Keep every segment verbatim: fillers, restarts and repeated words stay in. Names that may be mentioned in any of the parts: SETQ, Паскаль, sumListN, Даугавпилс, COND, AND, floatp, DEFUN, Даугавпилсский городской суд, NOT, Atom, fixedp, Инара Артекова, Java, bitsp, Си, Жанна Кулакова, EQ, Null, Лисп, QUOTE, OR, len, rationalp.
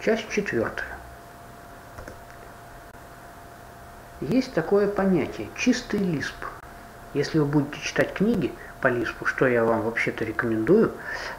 Часть четвертая. Есть такое понятие «чистый лисп». Если вы будете читать книги по лиспу, что я вам вообще-то рекомендую,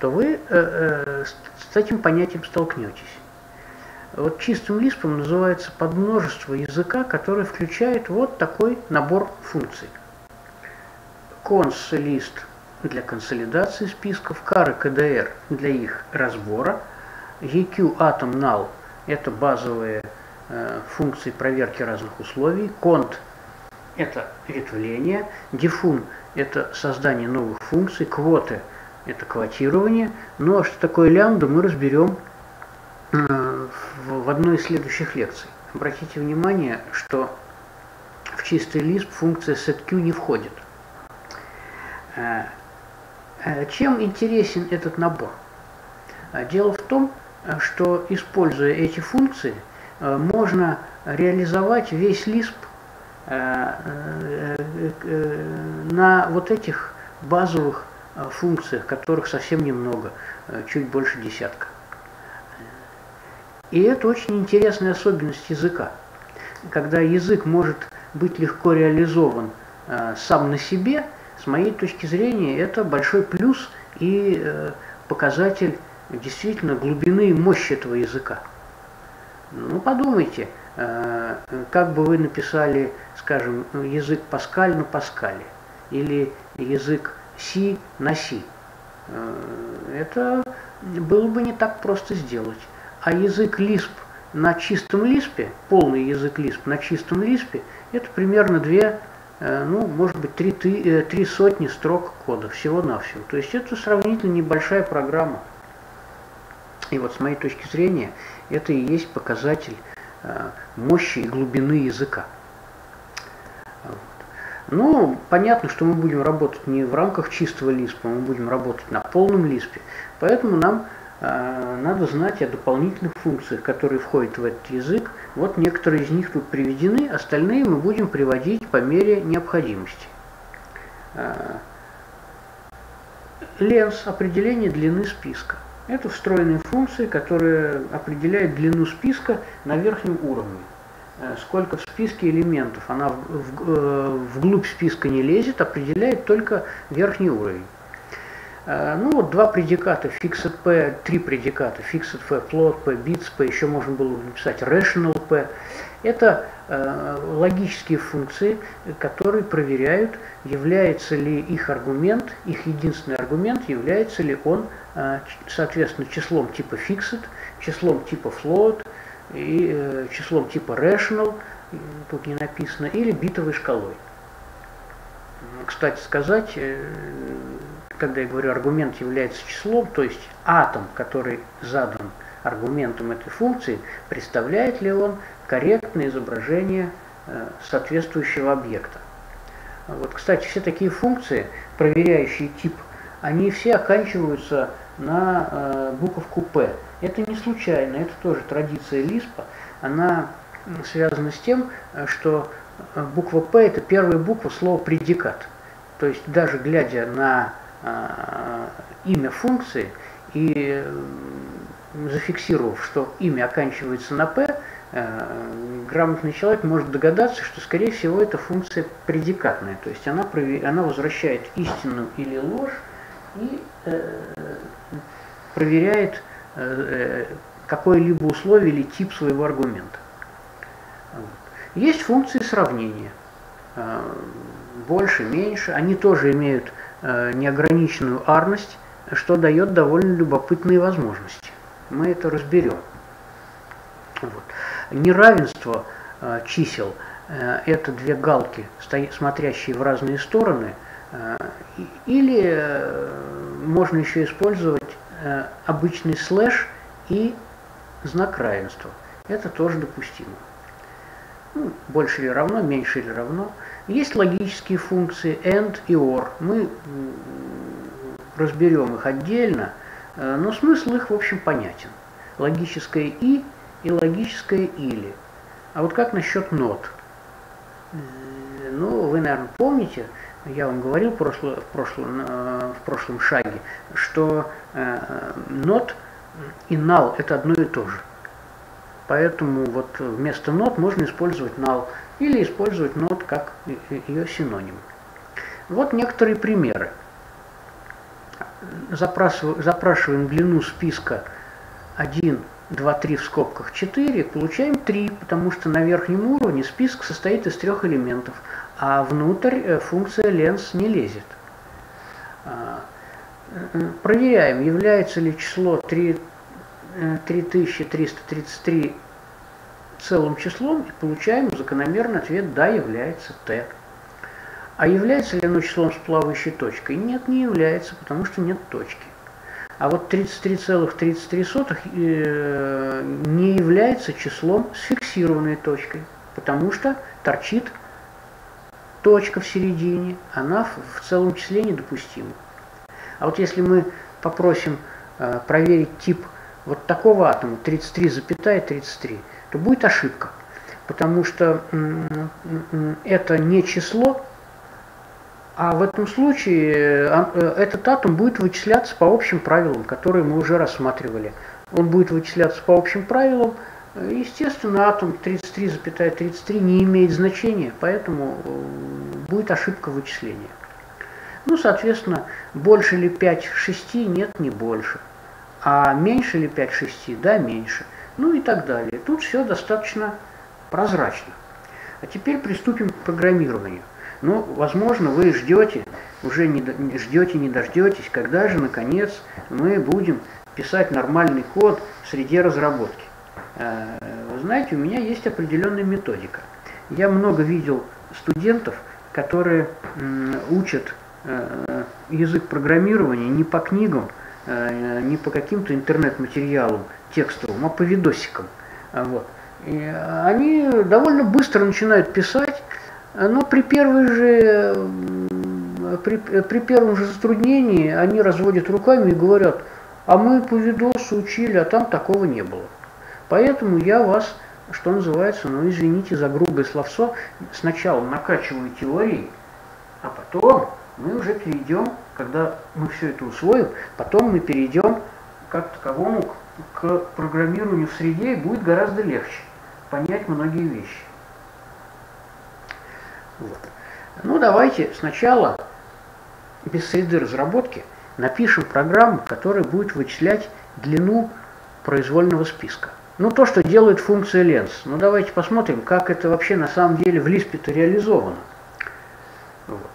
то вы э, э, с этим понятием столкнетесь. Вот чистым лиспом называется подмножество языка, которое включает вот такой набор функций. Cons-лист для консолидации списков, Car и си ди ар для их разбора, и кью, Atom, Null – это базовые функции проверки разных условий, конд – это перетвление, DEFUN – это создание новых функций, QUOTE – это квотирование. Ну а что такое лямбда, мы разберем в одной из следующих лекций. Обратите внимание, что в чистый лист функция сет кью не входит. Чем интересен этот набор? Дело в том, что, используя эти функции, можно реализовать весь лисп на вот этих базовых функциях, которых совсем немного, чуть больше десятка. И это очень интересная особенность языка. Когда язык может быть легко реализован сам на себе, с моей точки зрения, это большой плюс и показатель действительно глубины и мощи этого языка. Ну, подумайте, как бы вы написали, скажем, язык Паскаль на Паскале или язык Си на Си. Это было бы не так просто сделать. А язык Лисп на чистом Лиспе, полный язык Лисп на чистом Лиспе, это примерно две, ну, может быть, три, три сотни строк кода всего-навсего. То есть это сравнительно небольшая программа. И вот с моей точки зрения, это и есть показатель мощи и глубины языка. Вот. Ну, понятно, что мы будем работать не в рамках чистого лиспа, мы будем работать на полном лиспе. Поэтому нам э, надо знать о дополнительных функциях, которые входят в этот язык. Вот некоторые из них тут приведены, остальные мы будем приводить по мере необходимости. Э, len – определение длины списка. Это встроенные функции, которые определяют длину списка на верхнем уровне. Сколько в списке элементов. Она в, в, вглубь списка не лезет, определяет только верхний уровень. Ну вот два предиката, fixedp, три предиката, fixedp, floatp, bitsp, еще можно было бы написать rationalp. Это э, логические функции, которые проверяют, является ли их аргумент, их единственный аргумент, является ли он, э, соответственно, числом типа fixed, числом типа float, и, э, числом типа rational, тут не написано, или битовой шкалой. Кстати сказать, э, когда я говорю аргумент является числом, то есть атом, который задан аргументом этой функции, представляет ли он корректное изображение соответствующего объекта. Вот, кстати, все такие функции, проверяющие тип, они все оканчиваются на буковку P. Это не случайно, это тоже традиция Лиспа. Она связана с тем, что буква P – это первая буква слова предикат. То есть даже глядя на имя функции и зафиксировав, что имя оканчивается на P, грамотный человек может догадаться, что, скорее всего, эта функция предикатная. То есть она, она возвращает истину или ложь и э, проверяет э, какое-либо условие или тип своего аргумента. Вот. Есть функции сравнения. Э, больше, меньше. Они тоже имеют э, неограниченную арность, что дает довольно любопытные возможности. Мы это разберем. Вот. Неравенство э, чисел э, – это две галки, смотрящие в разные стороны, э, или э, можно еще использовать э, обычный слэш и знак равенства. Это тоже допустимо. Ну, больше или равно, меньше или равно. Есть логические функции AND и OR. Мы разберем их отдельно, э, но смысл их, в общем, понятен. Логическое и и логическое или. А вот как насчет not? Ну, вы, наверное, помните, я вам говорил в прошлом, в прошлом, в прошлом шаге, что not и null – это одно и то же. Поэтому вот вместо not можно использовать null или использовать not как ее синоним. Вот некоторые примеры. Запрашиваем длину списка один, два, три в скобках четыре, получаем три, потому что на верхнем уровне список состоит из трех элементов, а внутрь функция len не лезет. Проверяем, является ли число три тысячи триста тридцать три целым числом, и получаем закономерный ответ «да, является t». А является ли оно числом с плавающей точкой? Нет, не является, потому что нет точки. А вот тридцать три целых тридцать три сотых не является числом с фиксированной точкой, потому что торчит точка в середине, она в целом числе недопустима. А вот если мы попросим проверить тип вот такого атома тридцать три целых тридцать три, то будет ошибка, потому что это не число, а в этом случае этот атом будет вычисляться по общим правилам, которые мы уже рассматривали. Он будет вычисляться по общим правилам. Естественно, атом тридцать три целых тридцать три не имеет значения, поэтому будет ошибка вычисления. Ну, соответственно, больше ли пять шести? Нет, не больше. А меньше ли пять шести? Да, меньше. Ну и так далее. Тут все достаточно прозрачно. А теперь приступим к программированию. Ну, возможно, вы ждете, уже не, ждете, не дождетесь, когда же, наконец, мы будем писать нормальный код в среде разработки. Вы знаете, у меня есть определенная методика. Я много видел студентов, которые учат язык программирования не по книгам, не по каким-то интернет-материалам текстовым, а по видосикам. Вот. И они довольно быстро начинают писать. Но при, первой же, при, при первом же затруднении они разводят руками и говорят: а мы по видосу учили, а там такого не было. Поэтому я вас, что называется, ну извините за грубое словцо, сначала накачиваю теорией, а потом мы уже перейдем, когда мы все это усвоим, потом мы перейдем как таковому к программированию в среде, и будет гораздо легче понять многие вещи. Вот. Ну, давайте сначала без среды разработки напишем программу, которая будет вычислять длину произвольного списка. Ну, то, что делает функция len. Ну, давайте посмотрим, как это вообще на самом деле в лисп-то реализовано. Вот.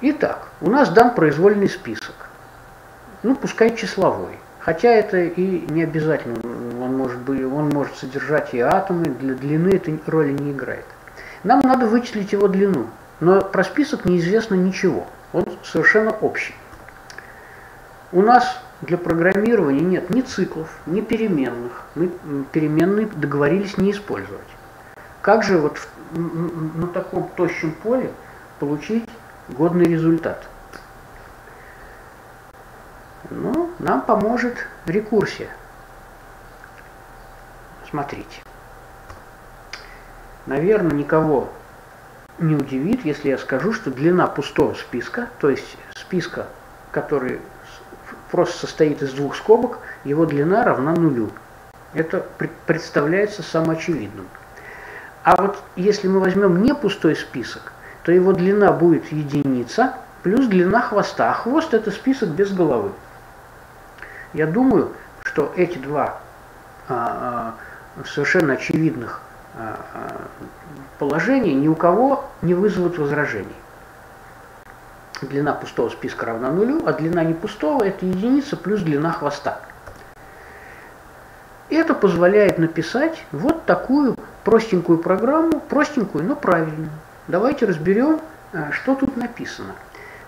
Итак, у нас дан произвольный список. Ну, пускай числовой. Хотя это и не обязательно. Он может, быть, он может содержать и атомы. Для длины это роли не играет. Нам надо вычислить его длину, но про список неизвестно ничего, он совершенно общий. У нас для программирования нет ни циклов, ни переменных, мы переменные договорились не использовать. Как же вот на таком тощем поле получить годный результат? Ну, нам поможет рекурсия. Смотрите. Наверное, никого не удивит, если я скажу, что длина пустого списка, то есть списка, который просто состоит из двух скобок, его длина равна нулю. Это представляется самоочевидным. А вот если мы возьмем не пустой список, то его длина будет единица плюс длина хвоста. А хвост – это список без головы. Я думаю, что эти два а, а, совершенно очевидных положение ни у кого не вызовут возражений. Длина пустого списка равна нулю, а длина не пустого – это единица плюс длина хвоста. Это позволяет написать вот такую простенькую программу, простенькую, но правильную. Давайте разберем, что тут написано.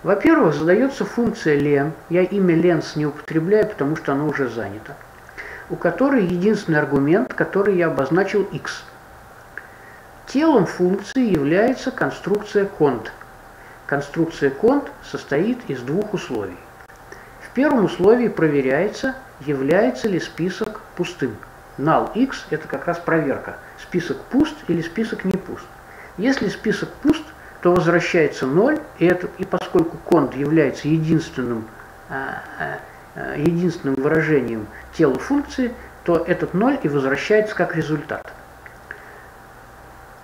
Во-первых, задается функция len. Я имя len не употребляю, потому что оно уже занято. У которой единственный аргумент, который я обозначил x. Телом функции является конструкция конт. Конструкция конт состоит из двух условий. В первом условии проверяется, является ли список пустым. null x – это как раз проверка, список пуст или список не пуст. Если список пуст, то возвращается ноль, и, это, и поскольку конт является единственным, единственным выражением тела функции, то этот ноль и возвращается как результат.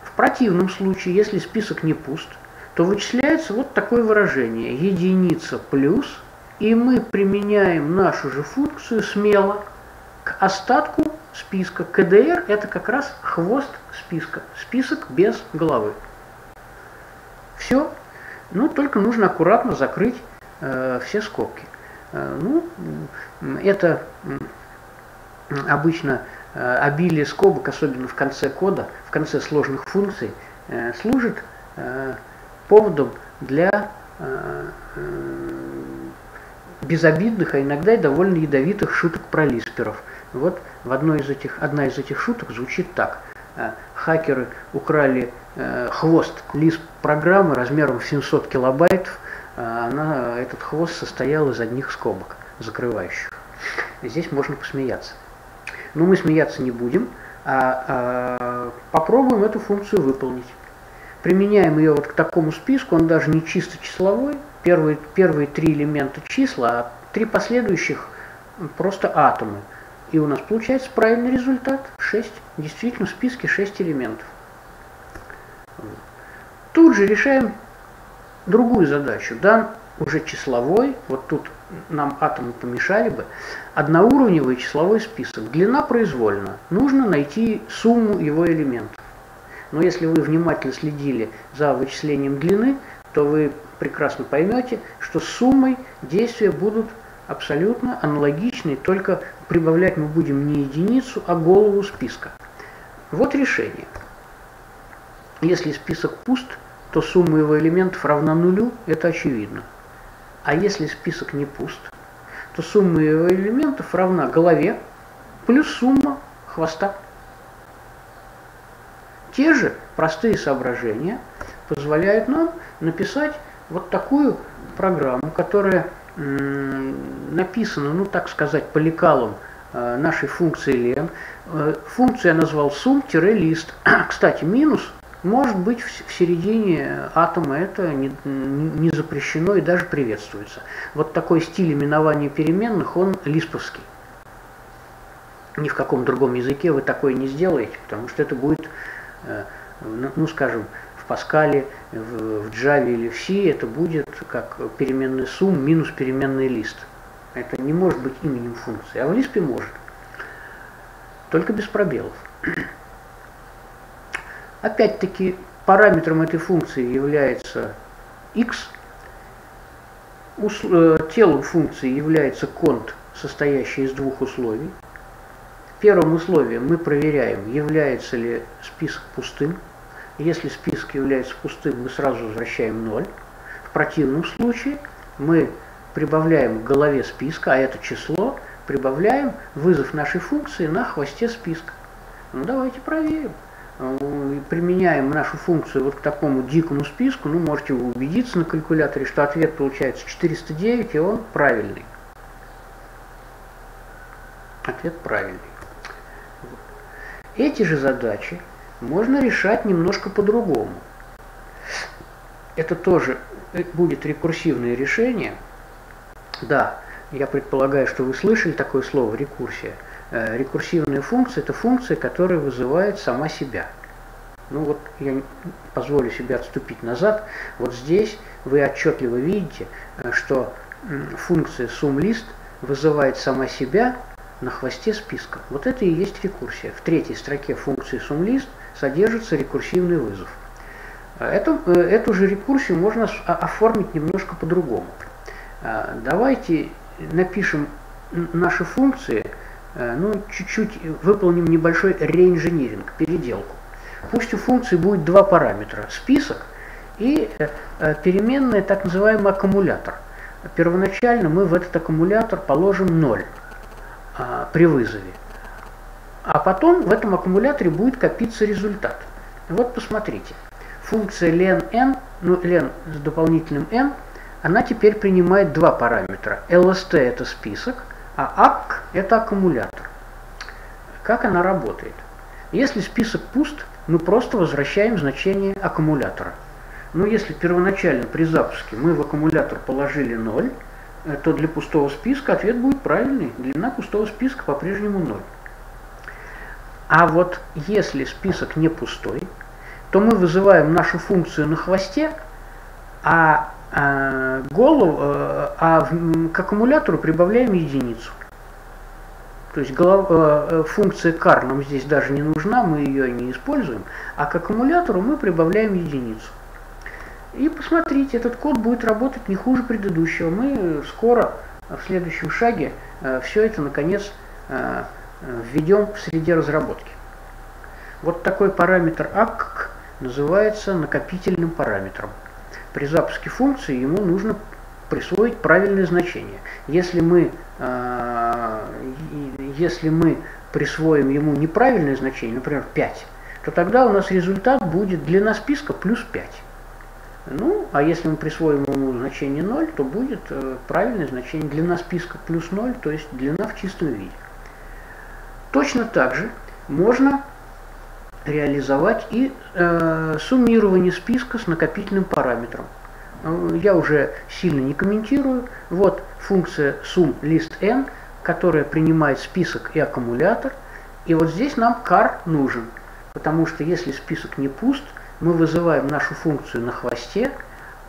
В противном случае, если список не пуст, то вычисляется вот такое выражение: единица плюс, и мы применяем нашу же функцию смело к остатку списка. си ди ар – это как раз хвост списка, список без головы. Все. Ну, только нужно аккуратно закрыть э, все скобки. Э, ну, это э, обычно э, обилие скобок, особенно в конце кода, в конце сложных функций, э, служит э, поводом для э, безобидных, а иногда и довольно ядовитых шуток про лисперов. Вот в одной из этих, одна из этих шуток звучит так. Хакеры украли э, хвост лисп программы размером в семьсот килобайтов. Э, она, этот хвост состоял из одних скобок, закрывающих. Здесь можно посмеяться. Но мы смеяться не будем, а, а попробуем эту функцию выполнить. Применяем ее вот к такому списку, он даже не чисто числовой. Первые, первые три элемента числа, а три последующих просто атомы. И у нас получается правильный результат шесть. Действительно, в списке шесть элементов. Тут же решаем другую задачу. Дан уже числовой, вот тут нам атомы помешали бы, одноуровневый числовой список. Длина произвольна. Нужно найти сумму его элементов. Но если вы внимательно следили за вычислением длины, то вы прекрасно поймете, что с суммой действия будут абсолютно аналогичны, только прибавлять мы будем не единицу, а голову списка. Вот решение. Если список пуст, то сумма его элементов равна нулю, это очевидно. А если список не пуст, то сумма его элементов равна голове плюс сумма хвоста. Те же простые соображения позволяют нам написать вот такую программу, которая написано, ну так сказать, по лекалам э, нашей функции len. Э, функцию я назвал sum-list. Кстати, минус может быть в, в середине атома, это не, не запрещено и даже приветствуется. Вот такой стиль именования переменных, он лисповский. Ни в каком другом языке вы такое не сделаете, потому что это будет, э, ну скажем, в Паскале, в Java или в Си это будет как переменный сум минус переменный лист. Это не может быть именем функции, а в Лиспе может. Только без пробелов. Опять-таки параметром этой функции является x, телом функции является конд, состоящий из двух условий. В первом условии мы проверяем, является ли список пустым. Если список является пустым, мы сразу возвращаем ноль. В противном случае мы прибавляем к голове списка, а это число, прибавляем вызов нашей функции на хвосте списка. Ну, давайте проверим. Применяем нашу функцию вот к такому дикому списку. Ну, можете убедиться на калькуляторе, что ответ получается четыреста девять, и он правильный. Ответ правильный. Эти же задачи можно решать немножко по-другому. Это тоже будет рекурсивное решение. Да, я предполагаю, что вы слышали такое слово рекурсия. Рекурсивная функция – это функция, которая вызывает сама себя. Ну вот я позволю себе отступить назад. Вот здесь вы отчетливо видите, что функция sumList вызывает сама себя на хвосте списка. Вот это и есть рекурсия. В третьей строке функции sumList содержится рекурсивный вызов. Эту, эту же рекурсию можно оформить немножко по-другому. Давайте напишем наши функции, ну, чуть-чуть выполним небольшой реинжиниринг, переделку. Пусть у функции будет два параметра. Список и переменная, так называемый аккумулятор. Первоначально мы в этот аккумулятор положим ноль при вызове. А потом в этом аккумуляторе будет копиться результат. Вот посмотрите. Функция len, ну, len с дополнительным n, она теперь принимает два параметра. lst – это список, а acc – это аккумулятор. Как она работает? Если список пуст, мы просто возвращаем значение аккумулятора. Но если первоначально при запуске мы в аккумулятор положили ноль, то для пустого списка ответ будет правильный. Длина пустого списка по-прежнему ноль. А вот если список не пустой, то мы вызываем нашу функцию на хвосте, а, а, голову, а к аккумулятору прибавляем единицу. То есть голова, функция car нам здесь даже не нужна, мы ее не используем, а к аккумулятору мы прибавляем единицу. И посмотрите, этот код будет работать не хуже предыдущего. Мы скоро, в следующем шаге, все это, наконец, введем в среде разработки. Вот такой параметр a c c называется накопительным параметром. При запуске функции ему нужно присвоить правильное значение. Если мы, э, если мы присвоим ему неправильное значение, например, пять, то тогда у нас результат будет длина списка плюс пять. Ну, а если мы присвоим ему значение ноль, то будет э, правильное значение длина списка плюс ноль, то есть длина в чистом виде. Точно так же можно реализовать и э, суммирование списка с накопительным параметром. Я уже сильно не комментирую. Вот функция sumListN, которая принимает список и аккумулятор. И вот здесь нам car нужен, потому что если список не пуст, мы вызываем нашу функцию на хвосте,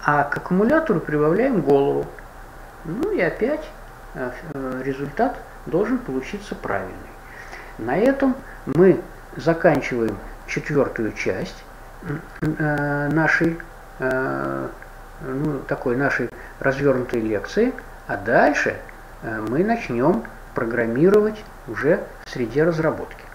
а к аккумулятору прибавляем голову. Ну и опять результат должен получиться правильный. На этом мы заканчиваем четвертую часть нашей Ну, такой нашей развернутой лекции, а дальше мы начнем программировать уже в среде разработки.